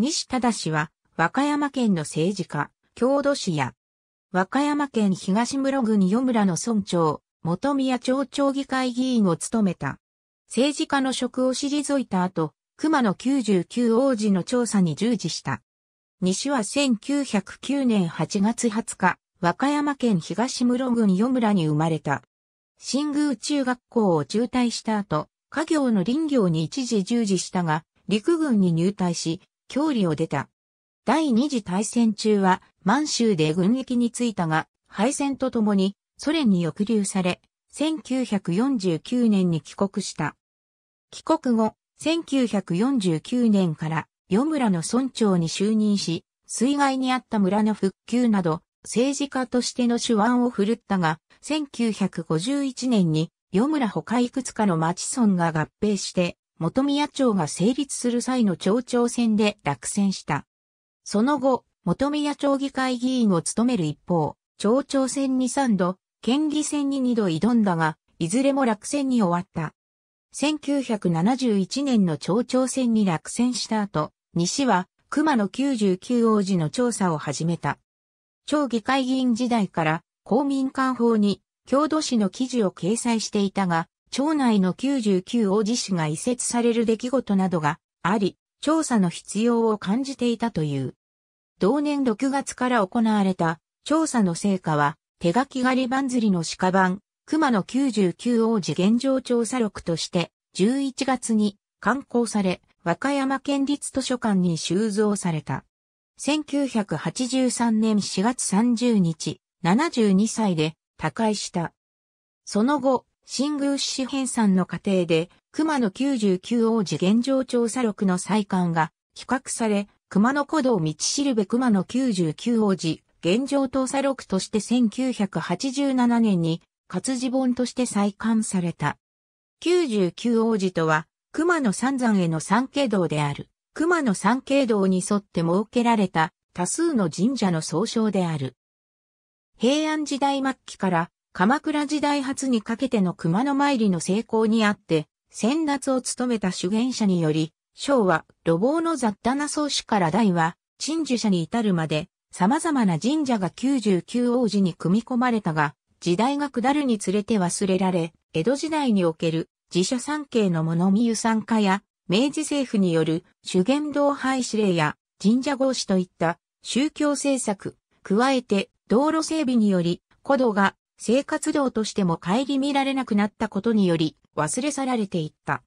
西忠は、和歌山県の政治家、郷土史や、和歌山県東室郡与村の村長、本宮町町議会議員を務めた。政治家の職を退いた後、熊野99王寺の調査に従事した。西は1909年8月20日、和歌山県東室郡与村に生まれた。新宮中学校を中退した後、家業の林業に一時従事したが、陸軍に入隊し、郷里を出た。第二次大戦中は満州で軍役に就いたが、敗戦とともにソ連に抑留され、1949年に帰国した。帰国後、1949年から与村の村長に就任し、水害にあった村の復旧など、政治家としての手腕を振るったが、1951年に与村他いくつかの町村が合併して、本宮町が成立する際の町長選で落選した。その後、本宮町議会議員を務める一方、町長選に3度、県議選に2度挑んだが、いずれも落選に終わった。1971年の町長選に落選した後、西は熊野99王寺の調査を始めた。町議会議員時代から公民館法に郷土史の記事を掲載していたが、町内の99王子市が移設される出来事などがあり、調査の必要を感じていたという。同年6月から行われた調査の成果は、手書き狩り番釣りの鹿版、熊野99王子現状調査録として、11月に刊行され、和歌山県立図書館に収蔵された。1983年4月30日、72歳で他界した。その後、新宮市編纂の過程で、熊野99王子現状調査録の再刊が企画され、熊野古道道しるべ熊野99王子現状調査録として1987年に活字本として再刊された。99王子とは、熊野三山への参詣道である、熊野三詣道に沿って設けられた多数の神社の総称である。平安時代末期から、鎌倉時代初にかけての熊野参りの成功にあって、先達を務めた修験者により、昭和、路傍の雑多な僧師から大和、鎮守者に至るまで、様々な神社が99王寺に組み込まれたが、時代が下るにつれて忘れられ、江戸時代における寺社参詣の物見遊散化や、明治政府による修験道廃止令や神社合祀といった宗教政策、加えて道路整備により、古道が生活道としても顧みられなくなったことにより忘れ去られていった。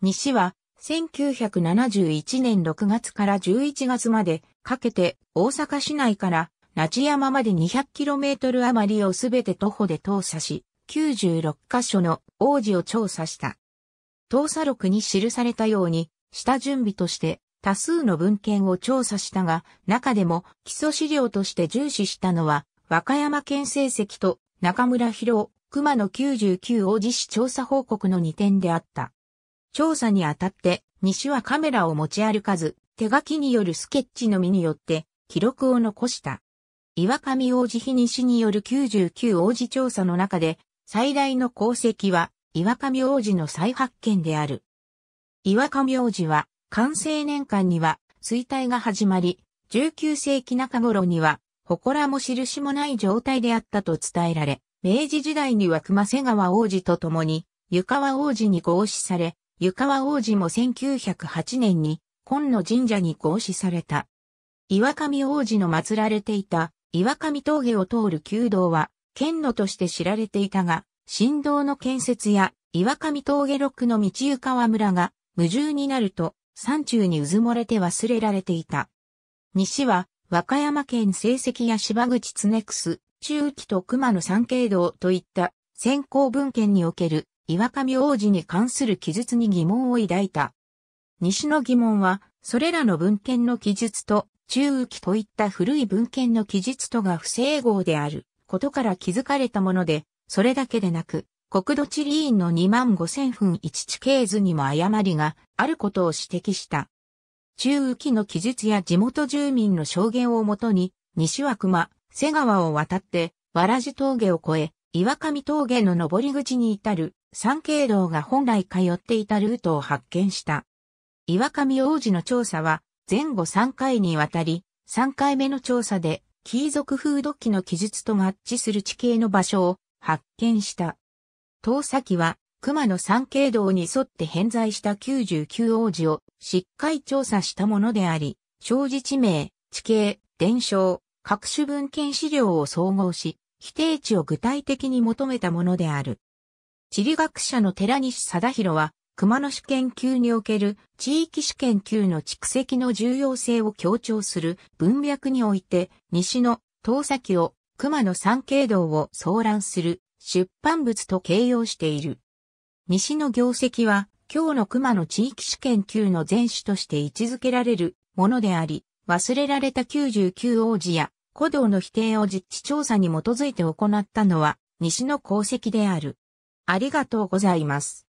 西は1971年6月から11月までかけて大阪市内から那智山まで 200km 余りをすべて徒歩で通査し、96カ所の王子を調査した。調査録に記されたように、下準備として多数の文献を調査したが、中でも基礎資料として重視したのは、和歌山県成績と、中村博、熊野99王子市調査報告の2点であった。調査にあたって、西はカメラを持ち歩かず、手書きによるスケッチのみによって、記録を残した。岩上王子日西による99王子調査の中で、最大の功績は、岩上王子の再発見である。岩上王子は、寛政年間には、衰退が始まり、19世紀中頃には、祠も印もない状態であったと伝えられ、明治時代には熊瀬川王子と共に、湯川王子に合祀され、湯川王子も1908年に、紺野神社に合祀された。岩上王子の祀られていた、岩上峠を通る旧道は、県路として知られていたが、新道の建設や、岩上峠6の道湯川村が、無住になると、山中にうずもれて忘れられていた。西は、和歌山県成績や芝口常楠、中記と熊野三詣道といった先行文献における岩上王子に関する記述に疑問を抱いた。西の疑問は、それらの文献の記述と中記といった古い文献の記述とが不整合であることから気づかれたもので、それだけでなく、国土地理院の25000分1地形図にも誤りがあることを指摘した。中記の記述や地元住民の証言をもとに、西は熊瀬川を渡って、わらじ峠を越え、岩上峠の登り口に至る、三詣道が本来通っていたルートを発見した。岩上王子の調査は、前後3回にわたり、3回目の調査で、貴族風土記の記述と合致する地形の場所を発見した。遠崎は、熊野山経道に沿って偏在した99王寺をしっかり調査したものであり、正事地名、地形、伝承、各種文献資料を総合し、規定値を具体的に求めたものである。地理学者の寺西貞弘は、熊野史研究における地域史研究の蓄積の重要性を強調する文脈において、西の遠崎を熊野山経道を総覧する出版物と形容している。西の業績は、今日の熊野地域史研究の前史として位置づけられるものであり、忘れられた99王寺や古道の否定を実地調査に基づいて行ったのは、西の功績である。ありがとうございます。